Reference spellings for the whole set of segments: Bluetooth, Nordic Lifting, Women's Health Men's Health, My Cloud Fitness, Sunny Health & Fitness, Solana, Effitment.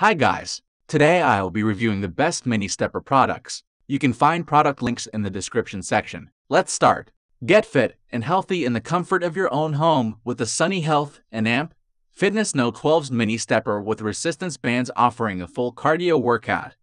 Hi guys, today I'll be reviewing the best mini stepper products. You can find product links in the description section. Let's start. Get fit and healthy in the comfort of your own home with the Sunny Health and Fitness No. 12's mini stepper with resistance bands, offering a full cardio workout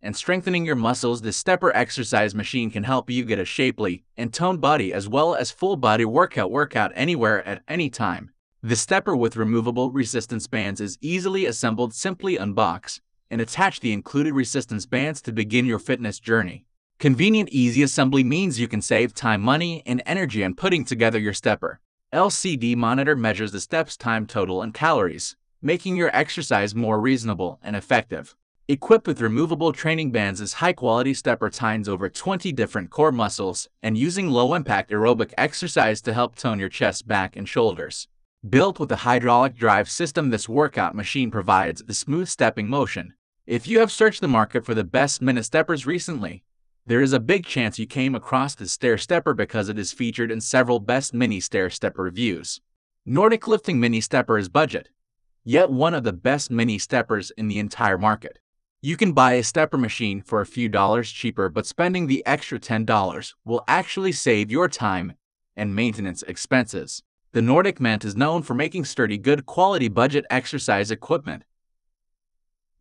and strengthening your muscles. This stepper exercise machine can help you get a shapely and toned body as well as full body workout anywhere at any time. The stepper with removable resistance bands is easily assembled. Simply unbox and attach the included resistance bands to begin your fitness journey. Convenient, easy assembly means you can save time, money, and energy on putting together your stepper. LCD monitor measures the steps, time total, and calories, making your exercise more reasonable and effective. Equipped with removable training bands, this high-quality stepper tines over 20 different core muscles and using low-impact aerobic exercise to help tone your chest, back, and shoulders. Built with a hydraulic drive system, this workout machine provides the smooth stepping motion. If you have searched the market for the best mini steppers recently, there is a big chance you came across the stair stepper because it is featured in several best mini stair stepper reviews. Nordic Lifting mini stepper is budget, yet one of the best mini steppers in the entire market. You can buy a stepper machine for a few dollars cheaper, but spending the extra $10 will actually save your time and maintenance expenses. The Nordic Mint is known for making sturdy, good quality budget exercise equipment,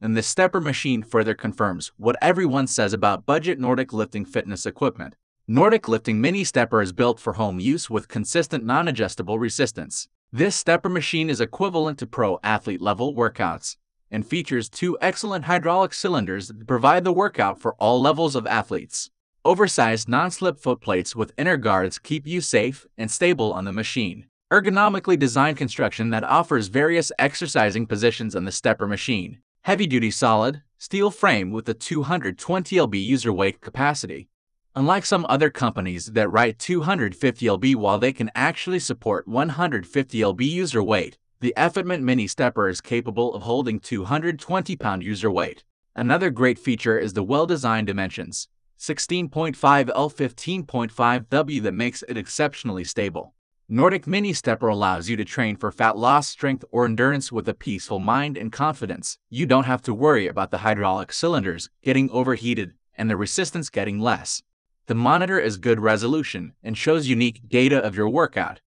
and the stepper machine further confirms what everyone says about budget Nordic Lifting fitness equipment. Nordic Lifting mini stepper is built for home use with consistent non-adjustable resistance. This stepper machine is equivalent to pro athlete level workouts and features two excellent hydraulic cylinders that provide the workout for all levels of athletes. Oversized non-slip footplates with inner guards keep you safe and stable on the machine. Ergonomically designed construction that offers various exercising positions on the stepper machine. Heavy-duty solid steel frame with a 220 lb user weight capacity. Unlike some other companies that write 250 lb while they can actually support 150 lb user weight, the Effitment mini stepper is capable of holding 220 pound user weight. Another great feature is the well-designed dimensions, 16.5 L 15.5 W, that makes it exceptionally stable. Nordic mini stepper allows you to train for fat loss, strength, or endurance with a peaceful mind and confidence. You don't have to worry about the hydraulic cylinders getting overheated and the resistance getting less. The monitor is good resolution and shows unique data of your workout,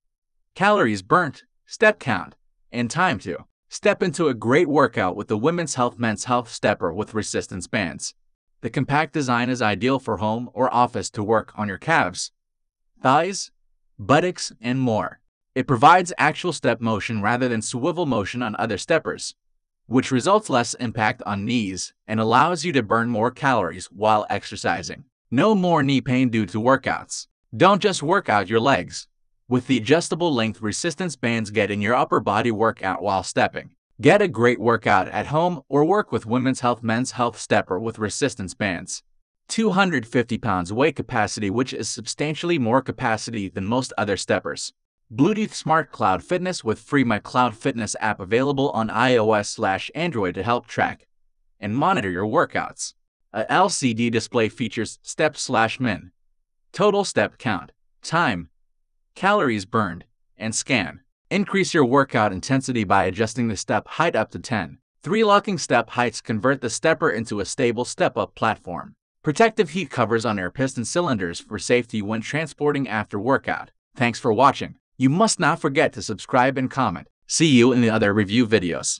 calories burnt, step count, and time to step into a great workout with the Women's Health Men's Health stepper with resistance bands. The compact design is ideal for home or office to work on your calves, thighs, buttocks, and more. It provides actual step motion rather than swivel motion on other steppers, which results less impact on knees and allows you to burn more calories while exercising. No more knee pain due to workouts. Don't just work out your legs. With the adjustable length resistance bands, get in your upper body workout while stepping. Get a great workout at home or work with Women's Health Men's Health stepper with resistance bands. 250 pounds weight capacity, which is substantially more capacity than most other steppers. Bluetooth Smart Cloud Fitness with free My Cloud Fitness app available on iOS/Android to help track and monitor your workouts. A LCD display features step/min, total step count, time, calories burned, and scan. Increase your workout intensity by adjusting the step height up to 10. Three locking step heights convert the stepper into a stable step-up platform. Protective heat covers on air piston cylinders for safety when transporting after workout. Thanks for watching. You must not forget to subscribe and comment. See you in the other review videos.